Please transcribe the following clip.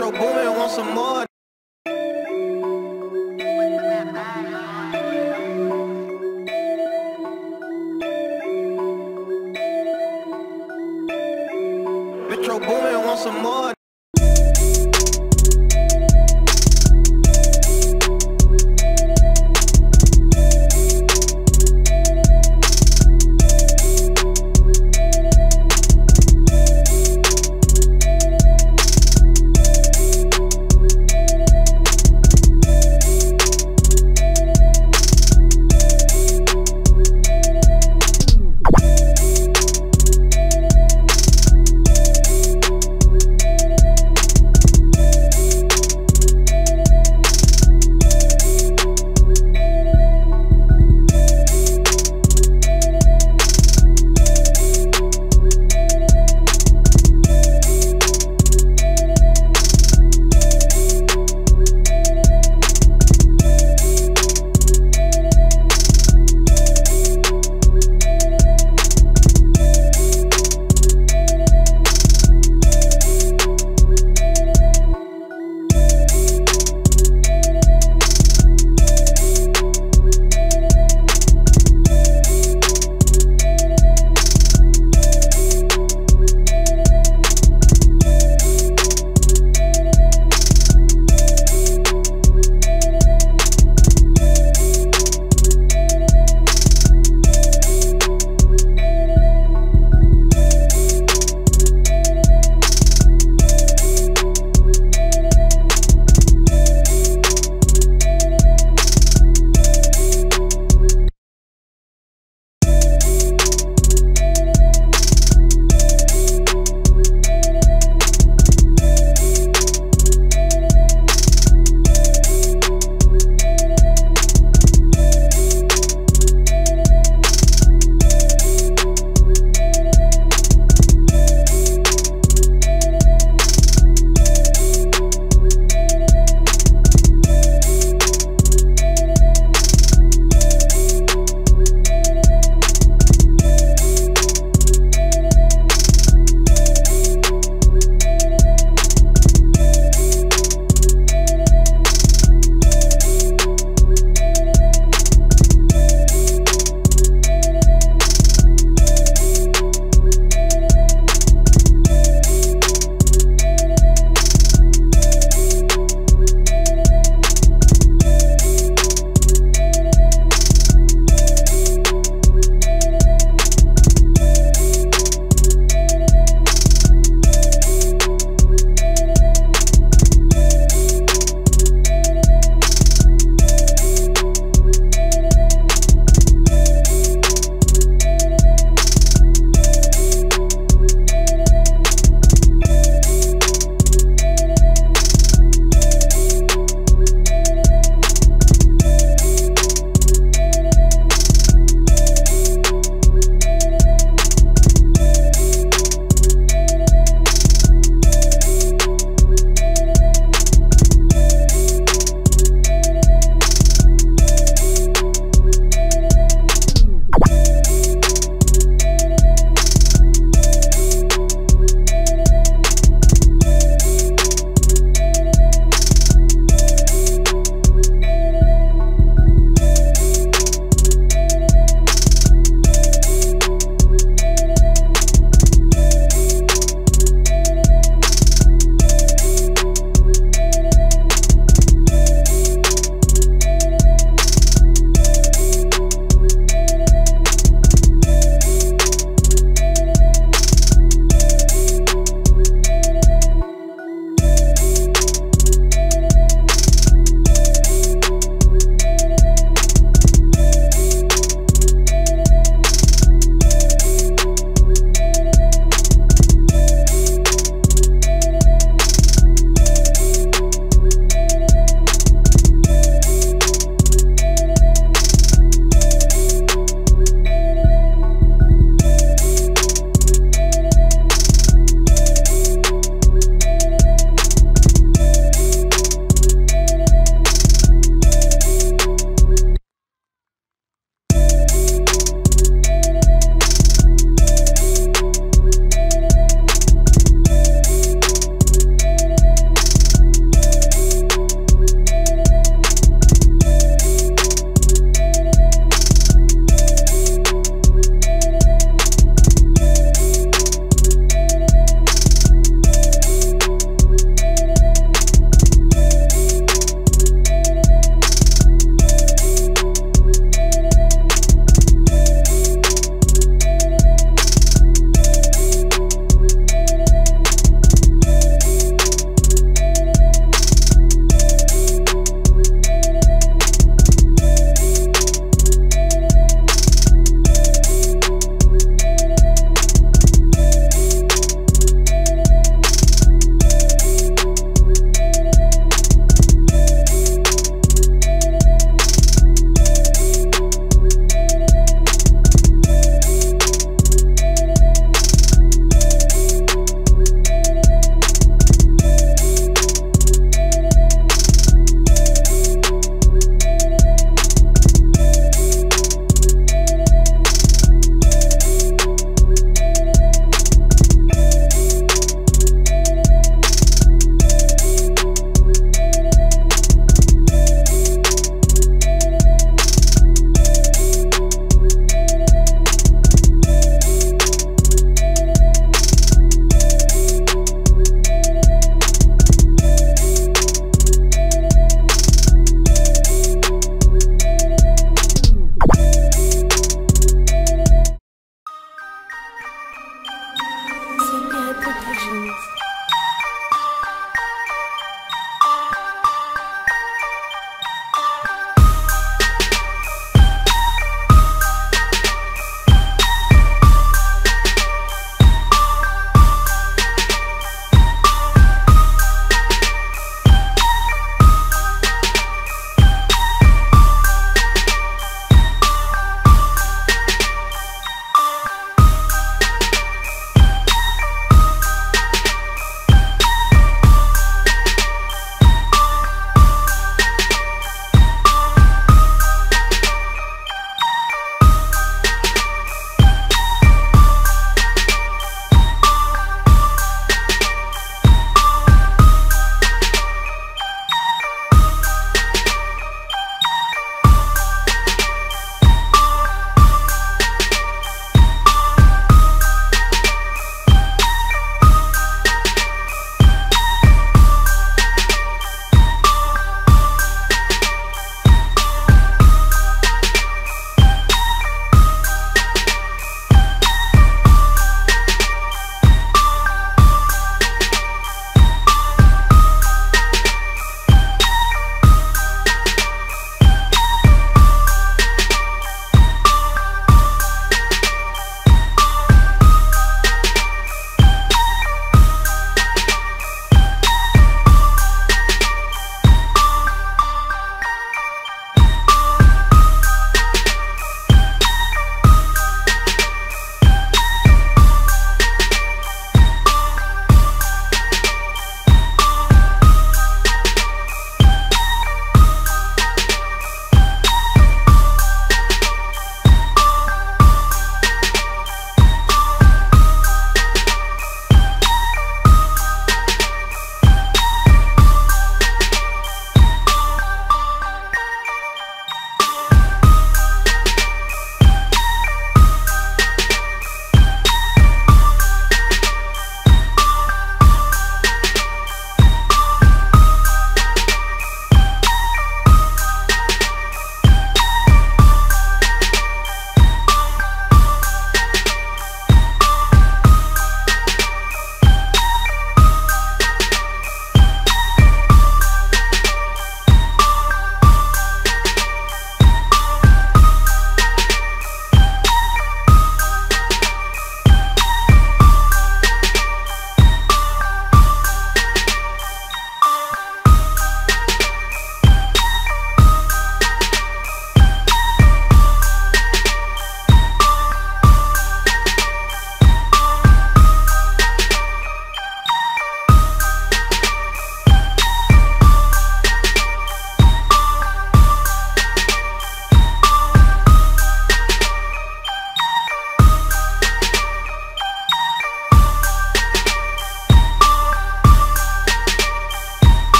Metro Boomin want some more. Metro Boomin want some more.